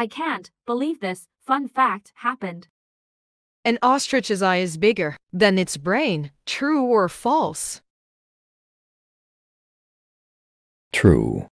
I can't believe this fun fact happened. An ostrich's eye is bigger than its brain. True or false? True.